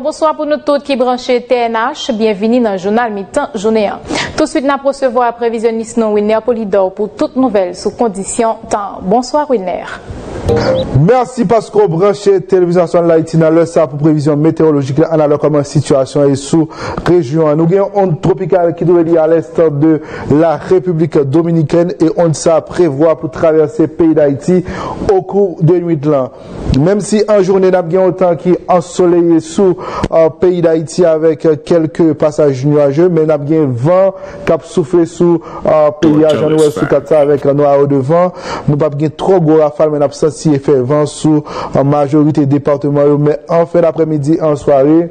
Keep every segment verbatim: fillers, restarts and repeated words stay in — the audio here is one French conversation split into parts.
bonsoir pour nous tous qui branchent T N H. Bienvenue dans le journal mi-temps journée. Tout de suite, nous recevons un prévisionniste non Winner Polidor pour toutes nouvelles sous conditions temps. Bonsoir Winner. Merci parce qu'on branche télévision de l'Haïti dans le S A pour prévision météorologique en allant comme situation et sous région. Nous avons une onde tropicale qui doit lier à l'est de la République dominicaine et on ça prévoit pour traverser le pays d'Haïti au cours de nuit. Même si en journée, nous avons un temps qui est ensoleillé sous le pays d'Haïti avec quelques passages nuageux, mais nous avons un vent qui a soufflé sous le pays à Jean-Ouest sous Kata avec un noir de vent. Nous n'avons pas trop gros rafales, mais nous avons si fait vent sous en majorité département, mais en fin d'après-midi, en soirée,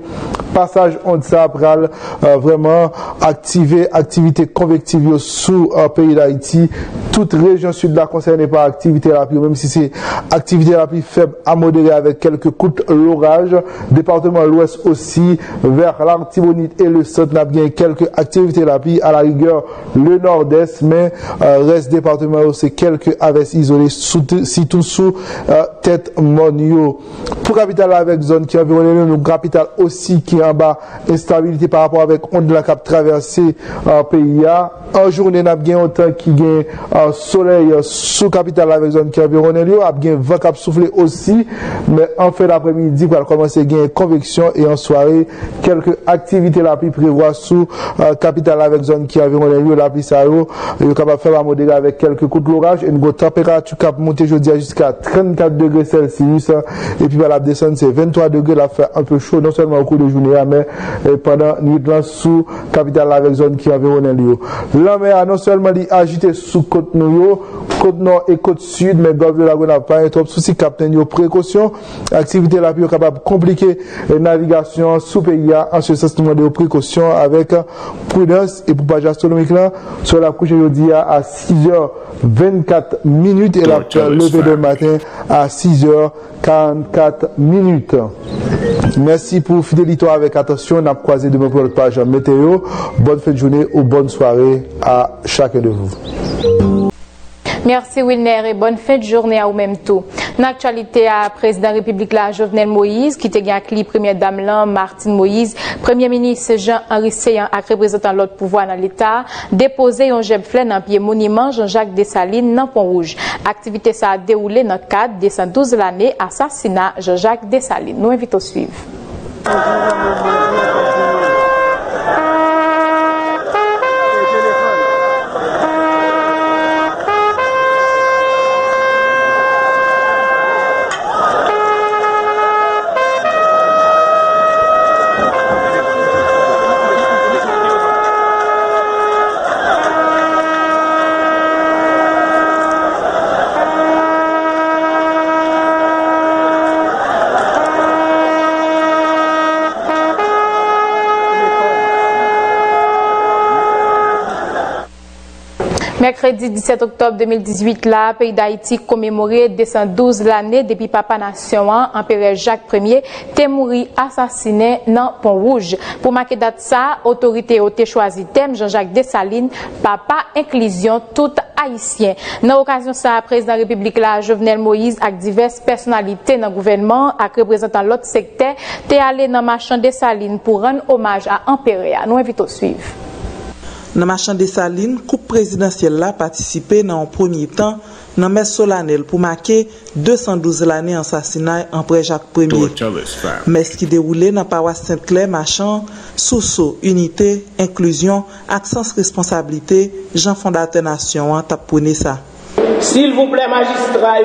passage on ça pral euh, vraiment activer activité convective sous le euh, pays d'Haïti. Toute région sud là concernée par activité la pluie, même si c'est activité la pluie faible à modérer avec quelques coups de l'orage. Département l'ouest aussi, vers l'Artibonite et le centre, n'a bien quelques activités la pluie, à la rigueur le nord-est, mais euh, reste département c'est quelques averses isolées sous, si tout sous euh, tête monio. Pour capitale avec zone qui environne nous, capitale aussi qui est en bas, instabilité par rapport avec onde la cap traversée euh, P I A. En journée, nous avons bien un temps qui gagne euh, soleil euh, sous capitale avec zone qui environne nous, nous avons bien vent cap soufflé aussi, mais en fin d'après-midi, pour commencer à gagner convection et en soirée, quelques activités la pluie prévoit sous euh, capitale avec zone qui environne nous, la pluie ça nous est capable de faire modérer avec quelques coups de l'orage et une température cap monter jeudi jusqu'à trente-quatre degrés Celsius et puis la descendre c'est vingt-trois degrés, la fait un peu chaud non seulement au cours de journée mais pendant nuit là sous capitale avec zone qui environne l'île. La mer non seulement li agité sous côte nord, côte nord et côte sud, mais golfe de la Grenade pas un trop souci, capitaine yo précaution, activité la plus capable compliquer navigation sous pays en ce sens nous de précaution avec prudence et pour page astronomique là sur la couche aujourd'hui à six heures vingt-quatre minutes et la levée de matin à six heures quarante-quatre minutes. Merci pour fidélité avec attention. On a croisé de mon propre page météo. Bonne fin de journée ou bonne soirée à chacun de vous. Merci Wilner et bonne fin de journée à vous même tout. Dans l'actualité, à président de la République, la Jovenel Moïse, qui était avec la première dame, là, Martine Moïse, premier ministre Jean-Henry Céant, et représentant l'autre pouvoir dans l'État, déposé un jet flèche dans pied monument Jean-Jacques Dessalines dans Pont Rouge. Activité ça a déroulé dans le cadre des cent douze l'année assassinat Jean-Jacques Dessalines. Nous invitons à suivre. Mercredi dix-sept octobre deux mille dix-huit, là, pays d'Haïti commémoré deux cent douze l'année depuis Papa Nation, empereur Jacques Ier, t'est mort assassiné dans Pont Rouge. Pour marquer date ça, autorité a choisi thème Jean-Jacques Dessalines, Papa Inclusion tout haïtien. Dans l'occasion ça, président de la République là, Jovenel Moïse, avec diverses personnalités dans le gouvernement, avec représentant l'autre secteur, t'est allé dans Marchand-Dessalines pour rendre hommage à empereur. Nous invitons à suivre. Dans Marchand-Dessalines, coupe présidentielle a participé dans un premier temps dans messe solennelle pour marquer deux cent douze l'année assassinat après Jacques Ier. Messe qui déroulait dans paroisse Sainte-Claire, Marchand, Sousso, Unité, Inclusion, Accence Responsabilité, Jean Fondateur Nation, tapone ça. S'il vous plaît, magistrat,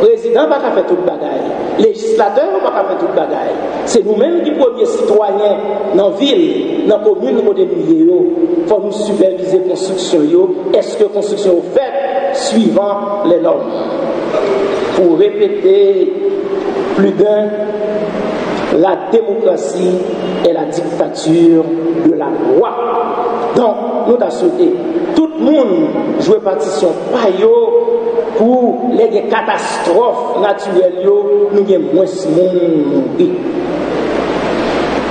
président pas qu'à faire tout le bagaille, législateur pas qu'à faire tout le bagaille. C'est nous-mêmes qui premiers citoyens dans la ville, dans la commune, dans le pour nous superviser la construction. Est-ce que la construction est faite suivant les normes? Pour répéter plus d'un, la démocratie est la dictature de la loi. Donc, nous avons souhaité tout le monde jouer partition payo. Pour les catastrophes naturelles, nous avons moins de monde.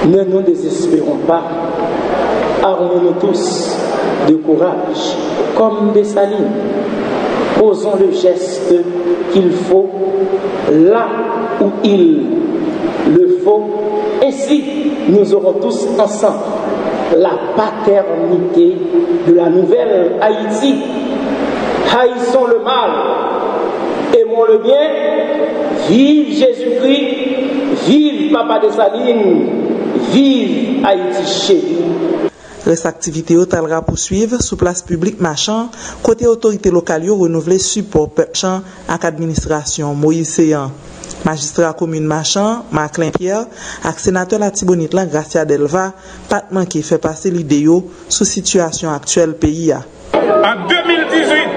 Ne nous désespérons pas. Armons-nous tous de courage, comme Dessalines. Posons le geste qu'il faut là où il le faut. Ainsi, nous aurons tous ensemble la paternité de la nouvelle Haïti. Haïssons le mal, aimons le bien, vive Jésus-Christ, vive Papa Dessalines, vive Haïti chérie. Les activités hôtelleries poursuivent sous place publique Marchand, côté autorité locale renouvelée support Pepchan à l'administration Moïse Céant. Magistrat commune Marchand, Marc Pierre, et sénateur Latibonite Gracia Delva, pas manqué fait passer l'idée sous situation actuelle pays. En deux mille dix-huit,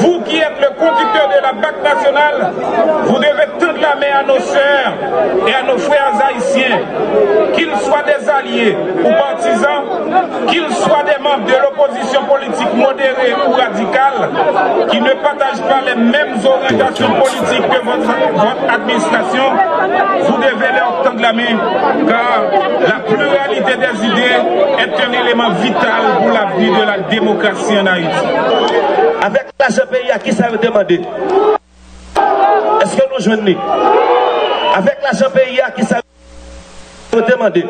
vous qui êtes le conducteur de la B A C nationale, vous devez tendre la main à nos sœurs et à nos frères haïtiens, qu'ils soient des alliés ou partisans, qu'ils soient des membres de l'opposition politique modérée ou radicale, qui ne partagent pas les mêmes orientations politiques que votre, votre administration, vous devez leur tendre la main, car la pluralité des idées est un élément vital pour l'avenir de la démocratie en Haïti. Avec l'argent pays, à qui ça veut demander? Est-ce que nous joignons? Avec l'argent pays, à qui ça veut demander?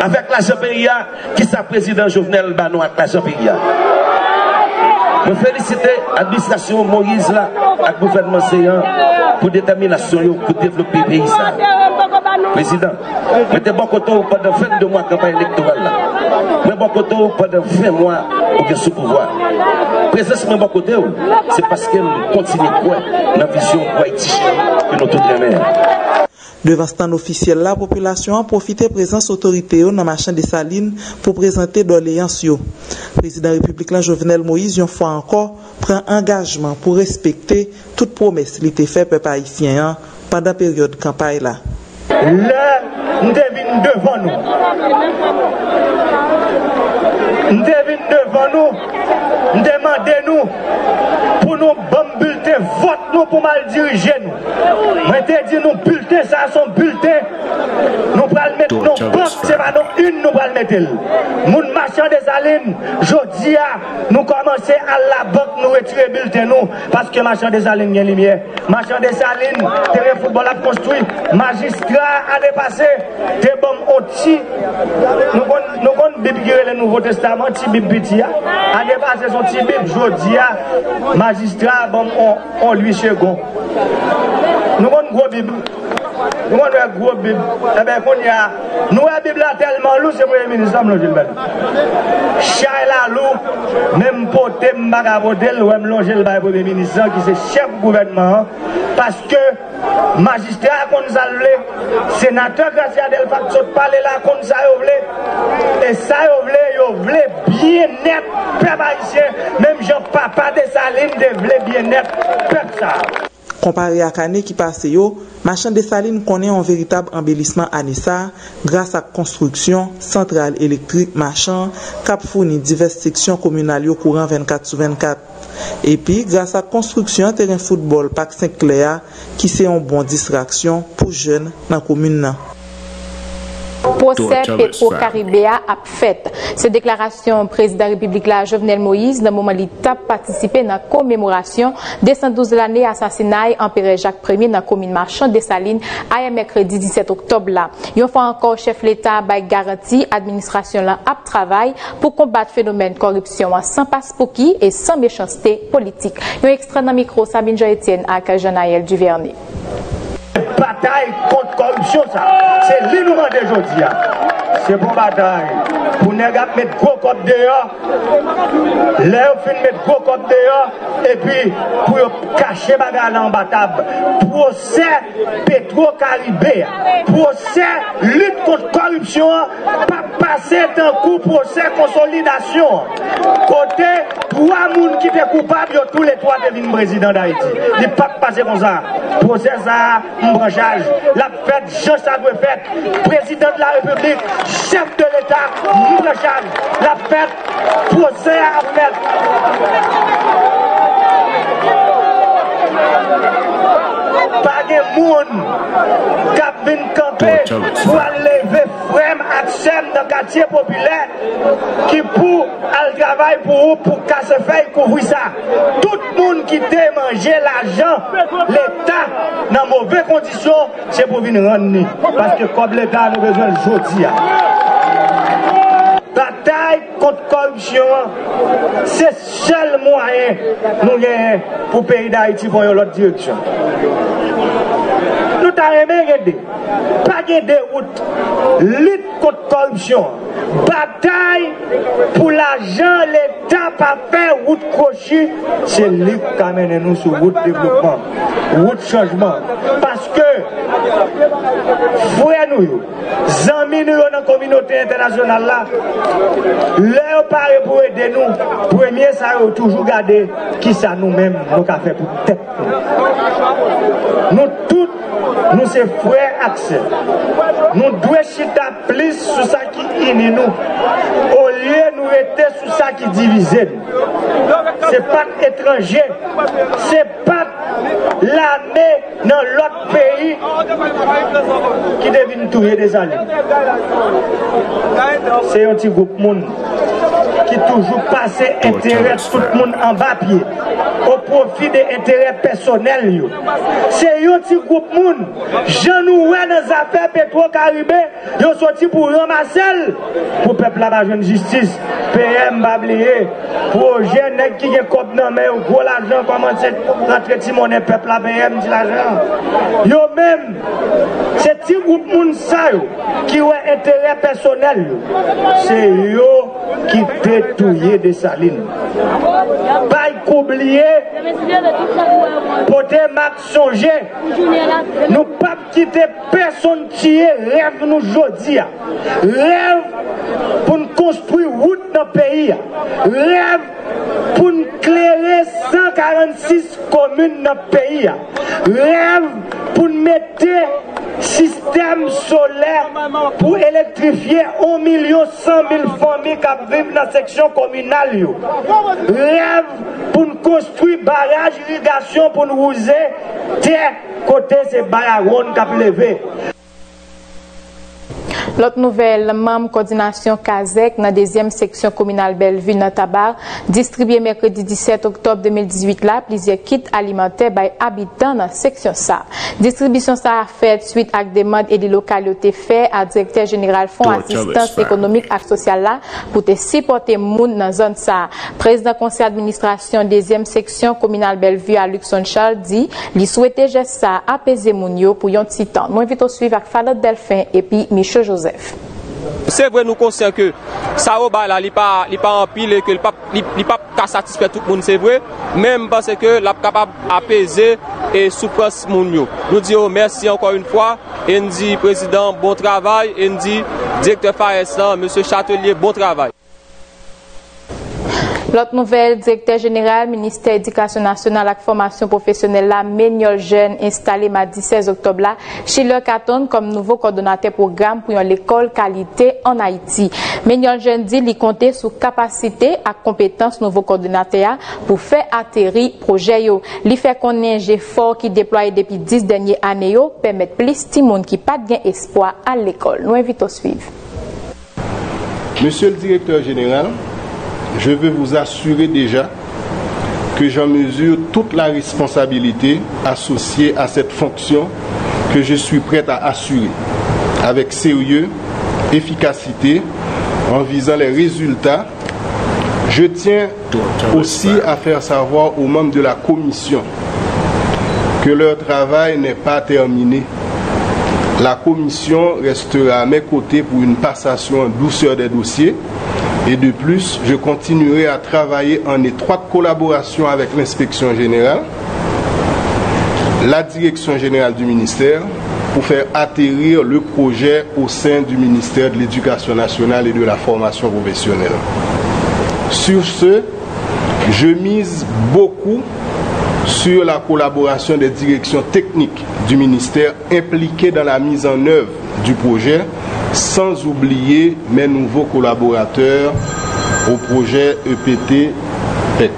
Avec l'argent pays, qui ça président Jovenel Banon avec l'argent pays? Je félicite l'administration Moïse là, et le gouvernement Céant pour détermination pour développer le pays. Président, mettez bon côté pendant vingt-deux mois de campagne électorale. Mettez bon côté pendant vingt mois pour sous pouvoir. Présence de bon côté, c'est parce que nous continuons quoi la vision de Haïti que nous toutes les mères. Devant ce stand officiel, la population a profité de la présence de l'autorité dans Marchand-Dessalines pour présenter doléances. Le président républicain Jovenel Moïse, une fois encore, prend engagement pour respecter toute promesse qui a été faite par les haïtiens pendant la période de campagne. Là, nous devons devant nous. Nous devons devant nous. Demandez-nous pour nous bulletin, vote nous pour mal diriger nous. Mais te dit nous bulletin, ça son bulletin. Nous pral mettre nos banques, c'est pas nous une nous pral mettre. Moun Marchand-Dessalines, jodi a, nous commencer à la banque nous retirer bulletin nous parce que Marchand-Dessalines gagne lumière. Marchand-Dessalines, terrain football a construit, magistrat a dépassé, te bon outil. Nous on nous on biblier le Nouveau Testament, ti biblitia, a dépassé son ti bib jodi a, magistrat bon on, on lui second. Nous avons une grosse Bible. Nous avons une grosse Bible. Eh bien, nous avons une Bible tellement lourde, c'est le Premier ministre. Chai la lourde, même pour tes magabodels, ou même longer le Premier ministre, qui est chef du gouvernement, parce que magistrat qu'on a voulu, sénateur Gracia Delva qui a parlé là, qu'on a voulu, et ça a voulu, il a voulu bien net, peuple haïtien, même Jean-Papa Dessalines, il a voulu bien net, peuple ça. Comparé à l'année qui passe, Marchand-Dessalines connaît un véritable embellissement à Nessa grâce à la construction centrale électrique Marchand qui fournit diverses sections communales au courant vingt-quatre sur vingt-quatre. Et puis, grâce à la construction terrain football Parc Sainte-Claire qui c'est une bonne distraction pour jeunes dans la commune. Procès Petro-Caribéa a fait. Cette déclaration président République la Jovenel Moïse, dans le moment où il a participé à la commémoration des cent douze l'année assassinat empereur Jacques Ier dans la commune Marchand-Dessalines, à mercredi dix-sept octobre. Là. Une fois encore, chef l'État a garanti l'administration a travail pour combattre le phénomène de corruption sans passe pour qui et sans méchanceté politique. Nous extrait dans le micro Sabine Jean-Etienne et Jean-Naël Duvernay. Bataille contre corruption, ça, c'est l'inouïment d'aujourd'hui. C'est pour bataille. Pour ne pas mettre gros copes dehors, l'air fin mettre gros copes dehors, et puis pour cacher bagarre en battable. Procès Petro-Caribé, procès lutte contre corruption, pas passer d'un coup procès consolidation. Côté trois mouns qui étaient coupables, tous les trois deviennent président d'Haïti. Il ne pas passer comme ça. Procès ça, branchage, la fête, Jean Sadoué fête, président de la République, chef de l'État, branchage, la fête, procès à fête. Pas de monde qui a vint camper pour lever même absent dans le quartier populaire qui pour le travail pour pour casser feuille couvrir ça. Tout le monde qui démangeait l'argent, l'État, dans mauvaises conditions, c'est pour venir rendre. Parce que comme l'État a besoin de aujourd'hui. Bataille contre la corruption, c'est le seul moyen nous gagnons pour le pays d'Haïti pour l'autre direction. Nous avons regardé, pas de route, lutte contre la corruption, bataille pour l'argent, l'État, pas faire route crochue, c'est lui qui amène nous sur route développement, route changement. Parce que, frère nous, amis nous dans la communauté internationale là, leur parle pour aider nous, premier ça a toujours gardé qui ça nous-mêmes nous a fait pour tête. Nous tous, nous sommes frères Axel. Nous devons chiter plus sur ça qui unit nous. Au lieu de nous être sur ça qui divise nous. Ce n'est pas étranger. Ce n'est pas l'armée dans l'autre pays qui devine tout des années. C'est un petit groupe monde qui toujours passe intérêt tout le monde en bas pied au profit des intérêts personnels. C'est un petit groupe monde. Jean nous dans les affaires pétro-caribé, ils sorti pour ramasser pour le peuple la jeune justice. P M bablier, projet nèg qui est cop dans mais gros l'argent commence à rentrer ti monnaie peuple la P M dit l'argent. Yo même c'est petit groupe monde ça qui ont intérêt personnel. C'est yo qui détruit Dessalines. Pas oublier, poté Marc songer. Nous pas quitter personne qui est rêve nous aujourd'hui. Rêve pour nous construire route dans le pays. Rêve pour nous clairer cent quarante-six communes dans le pays. Rêve pour nous mettre système solaire pour électrifier un million cent mille familles qui vivent dans la section communale. Rêve pour nous construire barrage irrigation pour nous rouser terre côté ces barrages qui ont levé. L'autre nouvelle, membre coordination Kazek dans la deuxième section communale Bellevue dans Tabar, distribué mercredi dix-sept octobre deux mille dix-huit là, plusieurs kits alimentaires par habitants dans la section S A. Distribution S A a fait suite à demande et des localités faites à directeur général Fonds Assistance économique et sociale là pour te supporter moun dans la zone S A. Président conseil d'administration deuxième section communale Bellevue à Luxon-Charles dit, il souhaitait geste ça apaiser moun yo pour yon petit temps. Nous invitons à suivre avec Falot Delphin et puis Michel Joseph. C'est vrai, nous conscients que ça n'est pas en pile et que n'est pas satisfait tout le monde, c'est vrai, même parce que nous sommes capables d'apaiser et souffrance. Nous disons merci encore une fois, et nous disons président, bon travail, et nous disons directeur Farestan, M. Châtelier, bon travail. L'autre nouvelle, directeur général, ministère éducation nationale et formation professionnelle, la Mignol Jean, installé mardi seize octobre, là, chez leur Caton comme nouveau coordonnateur programme pour l'école qualité en Haïti. Mignol Jean dit qu'il comptait sur capacité et compétence nouveau coordonnateur pour faire atterrir projet. Il fait qu'on ait un effort qui déploie depuis dix dernières années, permet plus de monde qui n'a pas d'espoir à l'école. Nous invitons à suivre. Monsieur le directeur général, je veux vous assurer déjà que j'en mesure toute la responsabilité associée à cette fonction que je suis prêt à assurer avec sérieux, efficacité, en visant les résultats. Je tiens aussi à faire savoir aux membres de la commission que leur travail n'est pas terminé. La commission restera à mes côtés pour une passation en douceur des dossiers. Et de plus, je continuerai à travailler en étroite collaboration avec l'inspection générale, la direction générale du ministère, pour faire atterrir le projet au sein du ministère de l'Éducation nationale et de la formation professionnelle. Sur ce, je mise beaucoup sur la collaboration des directions techniques du ministère impliquées dans la mise en œuvre du projet, sans oublier mes nouveaux collaborateurs au projet E P T P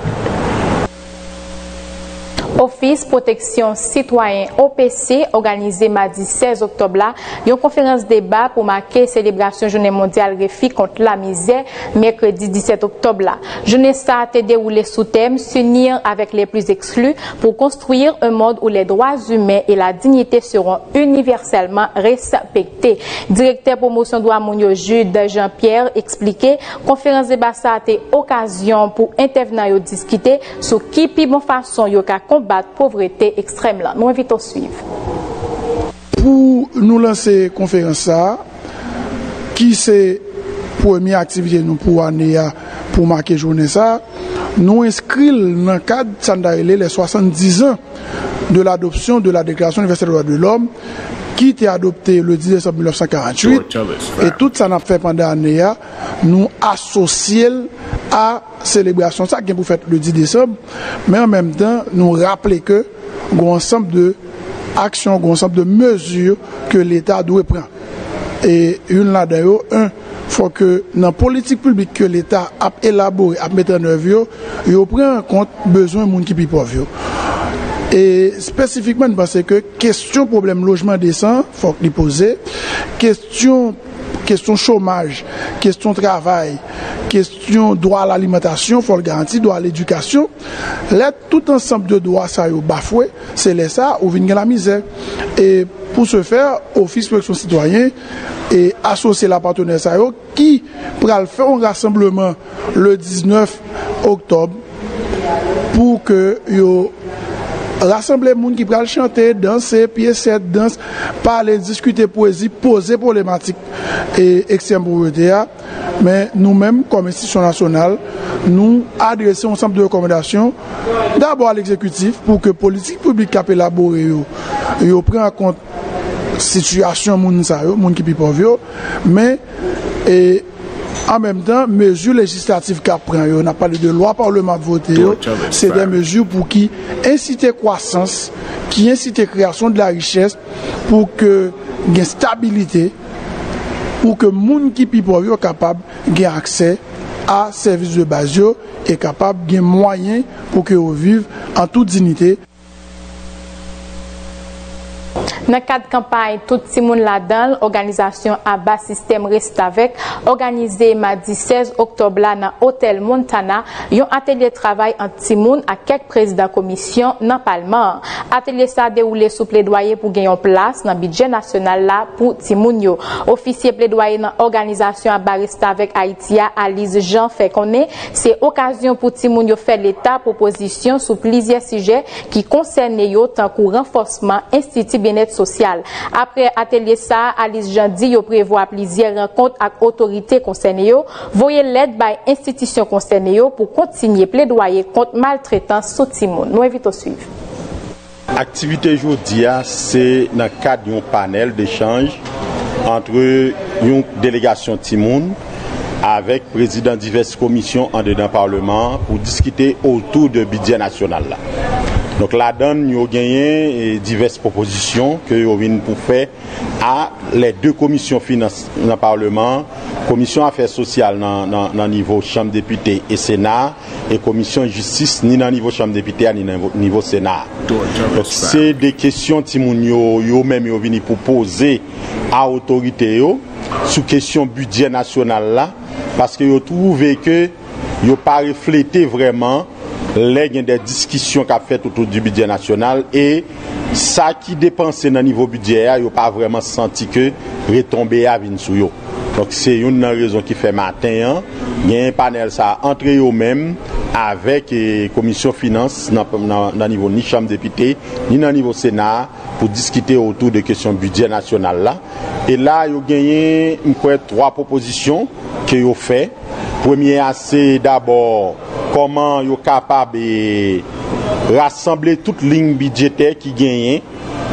E C. Service Protection Citoyen O P C organisé mardi seize octobre là, une conférence débat pour marquer célébration Journée mondiale Réfi contre la misère mercredi dix-sept octobre là. Journée ça a été déroulée sous thème s'unir avec les plus exclus pour construire un monde où les droits humains et la dignité seront universellement respectés. Directeur promotion droit Mignol Jude Jean-Pierre expliquait conférence débat ça a été occasion pour intervenants et discuter sur qui puis bon façon yo ka combattre pauvreté extrême là. Nous invitons à suivre. Pour nous lancer conférence ça qui c'est première activité nous pour année pour marquer journée ça, nous inscrire dans le cadre sandaïlé les soixante-dix ans de l'adoption de la Déclaration universelle des droits de l'homme qui était adoptée le dix décembre mille neuf cent quarante-huit et tout ça n'a fait pendant l'année nous associer à célébration ça qui est pour faire le dix décembre, mais en même temps nous rappeler que un ensemble de actions, un ensemble de mesures que l'État doit prendre. Et une là d'ailleurs, un, faut que dans la politique publique que l'État a élaboré, a mis en œuvre, il prend en compte besoin de monde qui est pauvre. Et spécifiquement, je pense que question problème logement décent, il faut que l'on pose, question, question chômage, question travail, question droit à l'alimentation, il faut le garantir, droit à l'éducation. Là, tout ensemble de droits, ça est bafoué, c'est là ça, où vient la misère. Et pour ce faire, Office Protection Citoyen et associer la partenaire ça, qui pourra faire un rassemblement le dix-neuf octobre pour que yo rassembler les gens qui peuvent chanter, danser, pièces, danser, parler, discuter poésie, poser problématiques et extrême pauvreté. Mais nous-mêmes, comme institution nationale, nous adressons un ensemble de recommandations d'abord à l'exécutif pour que la politique publique a élaboré prenne en compte la situation des gens qui sont pauvres, mais et, en même temps, mesures législatives qu'a pris, on a parlé de loi parlement votée, c'est des mesures pour qui inciter croissance, qui inciter création de la richesse, pour que y ait stabilité, pour que monde qui pi pauvre capable ait accès à services de base et capable ait moyens pour que on vive en toute dignité. Dans le cadre de campagne, tout le monde là-dedans, l'organisation Abba Système Reste Avec, organisée mardi seize octobre là dans l'hôtel Montana, un atelier de travail en Timoun à quelques présidents de la commission dans le Parlement. Atelier ça déroulé sous plaidoyer pour gagner en place dans le budget national là pour Timoun. Officier plaidoyer dans l'organisation Abba Reste Avec Haïti, Alice Jean fait qu'on est. C'est l'occasion pour Timoun faire l'État proposition sur plusieurs sujets qui concernent tant que renforcement institut bien-être social. Après atelier ça, Alice Jean-Di, yo prévoit plusieurs rencontres avec autorités concernées. Voyez l'aide par institutions concernées pour continuer plaidoyer contre maltraitance sous Timon. Nous invitons à suivre. Activité aujourd'hui, c'est dans le cadre d'un panel d'échange entre une délégation Timon avec le président de diverses commissions en dedans Parlement pour discuter autour du budget national. Donc là-dedans, nous avons gagné diverses propositions que nous avons faites à les deux commissions finances dans le Parlement, commission affaires sociales dans le niveau Chambre députée et Sénat, et commission justice ni dans le niveau Chambre députée ni dans le niveau Sénat. Donc c'est des questions que nous-mêmes nous avons proposées à l'autorité sous question budget national là, parce que nous trouvons que nous n'avons pas reflété vraiment les des discussions qu'a fait autour du budget national et ça qui dépensait dans le niveau budget, il n'y a pas vraiment senti que retombé à Vinsouyo. Donc c'est une raison qui fait matin, il y a un panel ça entre eux-mêmes avec la commission finance dans le niveau ni Chambre députée, ni dans le niveau Sénat pour discuter autour des questions budget national là. Et là, il y a gagné trois propositions qu'ils ont fait. Première, c'est d'abord comment ils sont capables de rassembler toutes les lignes budgétaires qui gagnent,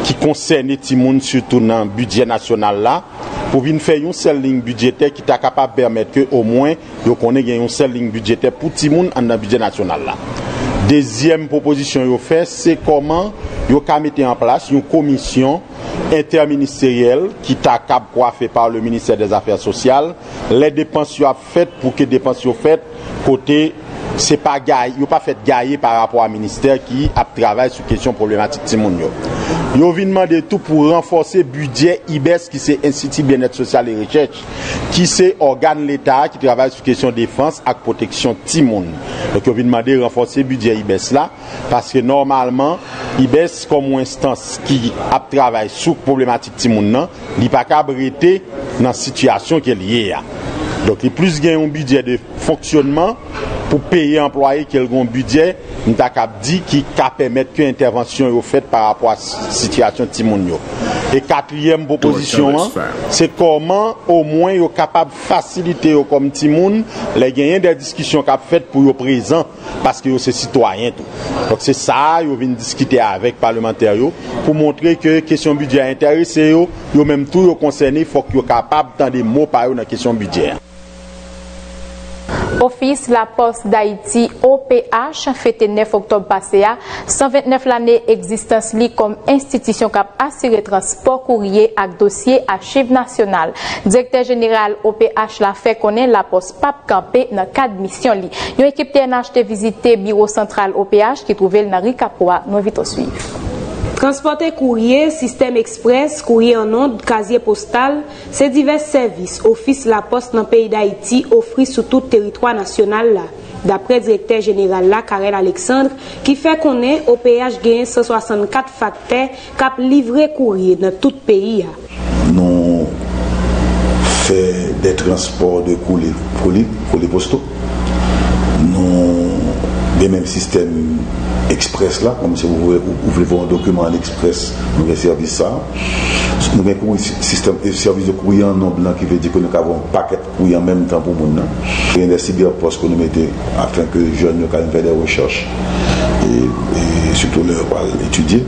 qui concernent les Timoun, surtout dans le budget national là, pour venir faire une seule ligne budgétaire qui est capable de permettre que au moins ils connaissent une seule ligne budgétaire pour Timoun dans le budget national là. Deuxième proposition qu'ils ont fait, c'est comment ils ont mis en place une commission interministérielle qui t'accable quoi fait par le ministère des Affaires sociales, les dépenses faites pour que les dépenses soient faites côté c'est pas gaille, ils n'ont pas fait gailler par rapport à ministère qui a travaillé sur question problématique Timounio. Ils ont demandé tout pour renforcer le budget I B E S, qui c'est Institut Bien-être Social et Recherche, qui c'est organe de l'État qui travaille sur question défense et protection Timoun. Donc ils ont demandé de renforcer le budget I B E S là, parce que normalement, I B E S comme une instance qui a travaillé sur problématique Timoun, il n'est pas capable d'être dans la situation qu'elle est. Donc il y a plus un budget de fonctionnement pour payer employés qui ont un budget, nous avons dit qui permet que l'intervention soit faite par rapport à la situation Timonio. Et quatrième proposition, c'est comment au moins vous êtes capable de faciliter comme Timoun les gagnants des discussions qu'a faites pour les présents, parce que c'est citoyen. Donc c'est ça, vous venez discuter avec les parlementaires pour montrer que la question budget intéresse, vous même tout vous concerné, il faut que vous êtes capable de des mots par dans la question budget. Office La Poste d'Haïti, O P H, fêté neuf octobre passé à cent vingt-neuf l'année existence li comme institution cap assuré transport courrier ak dossier archive nationale. Directeur général O P H la fait connaître La Poste Pape Campé dans cadre mission li. Une équipe T N H te visité bureau central O P H qui trouvé dans Ricapoa, nous vite au suivre. Transporter courrier, système express, courrier en onde, casier postal, c'est divers services. Office La Poste dans le pays d'Haïti offrit sur tout territoire national là. D'après directeur général là, Karel Alexandre, qui fait qu'on est au O P H gagne cent soixante-quatre facteurs cap livrer courrier dans tout pays. Nous faisons des transports de courrier, courrier, courrier postaux. Nous des mêmes systèmes express là, comme si vous voulez, vous voulez voir un document à l'express, nous avons service ça. Nous avons un système de service de courrier en nombre qui veut dire que nous avons un paquet de courrier en même temps pour nous. Il y a des cyberpostes que nous mettons afin que les jeunes puissent faire des recherches et, et surtout leur étudier.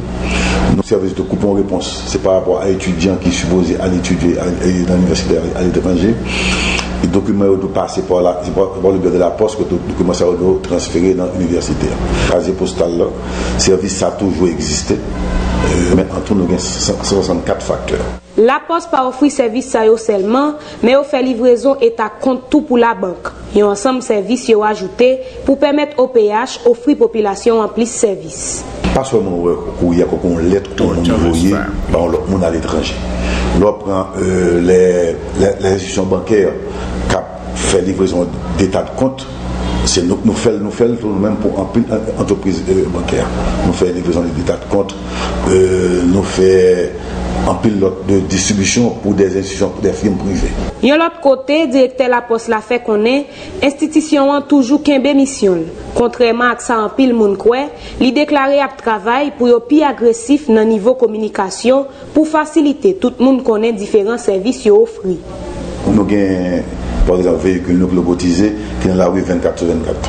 Nos services de coupon-réponse, c'est par rapport à étudiants qui supposent aller étudier à, à, dans l'université à l'étranger. Les documents doivent passer par le bureau de la poste que les documents doivent transférer dans l'université. Le casier postal, le service a toujours existé, euh, mais en tout, nous avons cent soixante-quatre facteurs. La Poste pas offrir service à eux seulement, mais offre livraison et ta compte tout pour la banque. Et ensemble service yo ajouté pour permettre au O P H offrir population en plus service. Pas seulement où il y a qu'on lettre qu'on envoyer par le monde à l'étranger. L'on prend euh, les, les, les institutions bancaires qui fait livraison d'état de compte. C'est nous nous faisons nous faisons nous-mêmes pour entreprise bancaire. Nous faisons livraison d'état de compte. Euh, nous faisons en pilote de distribution pour des institutions, pour des firmes privées. De l'autre côté, directeur La Poste la fait qu'on est, institution a toujours qu'un bémission. Contrairement à ça en pile moun kwe, li déclaré à travail pour être plus agressif dans niveau communication pour faciliter tout le monde connaît différents services offrés. Nous avons, par exemple, véhicule nous logotisé qui est dans la rue vingt-quatre sur vingt-quatre.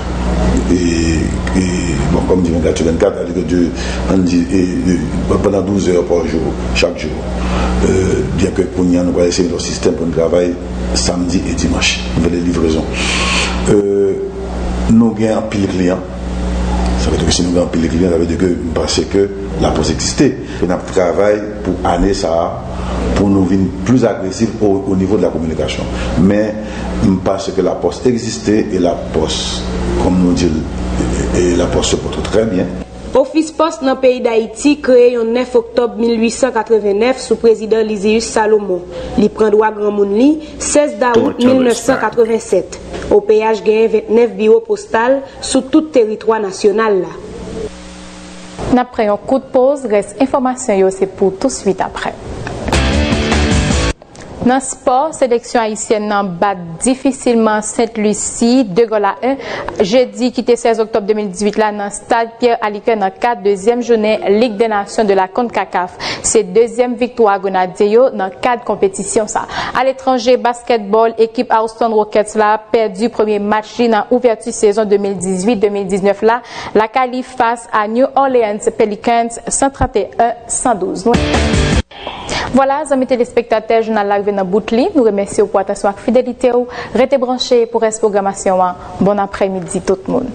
Et, et bon, comme dit vingt-quatre sur vingt-quatre, pendant douze heures par jour, chaque jour. Euh, bien que nous avons essayé notre système pour le travail samedi et dimanche, pour les livraisons. Euh, nous avons un pile client. Ça veut dire que si nous avons un pile client, ça veut dire que nous pensons que la pose existait. Nous avons travaillé pour aller ça, pour nous venir plus agressifs au, au niveau de la communication. Mais parce que la poste existait et la poste, comme nous dit, et la poste se porte très bien. Office Poste dans le pays d'Haïti créé le neuf octobre mille huit cent quatre-vingt-neuf sous président Lyséus Salomon. Il prend droit grand monde li seize août mille neuf cent quatre-vingt-sept. Au O P H gagne vingt-neuf bureaux postales sur tout territoire national là. Après un coup de pause, reste information yo c'est pour tout de suite après. Dans le sport, sélection haïtienne n'a bat difficilement Sainte-Lucie deux à un jeudi quitté seize octobre deux mille dix-huit là dans le stade Pierre Aliker dans la deuxième journée Ligue des Nations de la CONCACAF. C'est deuxième victoire Gonadeo dans quatre compétitions ça. À l'étranger, basketball, équipe Aston Rockets là perdu premier match dans l'ouverture saison deux mille dix-huit deux mille dix-neuf là, la qualif face à New Orleans Pelicans cent trente et un à cent douze. Voilà, amis téléspectateurs, journal l'arrivée dans Boutli. Nous remercions pour votre attention et fidélité. Restez branchés pour cette programmation. Bon après-midi tout le monde.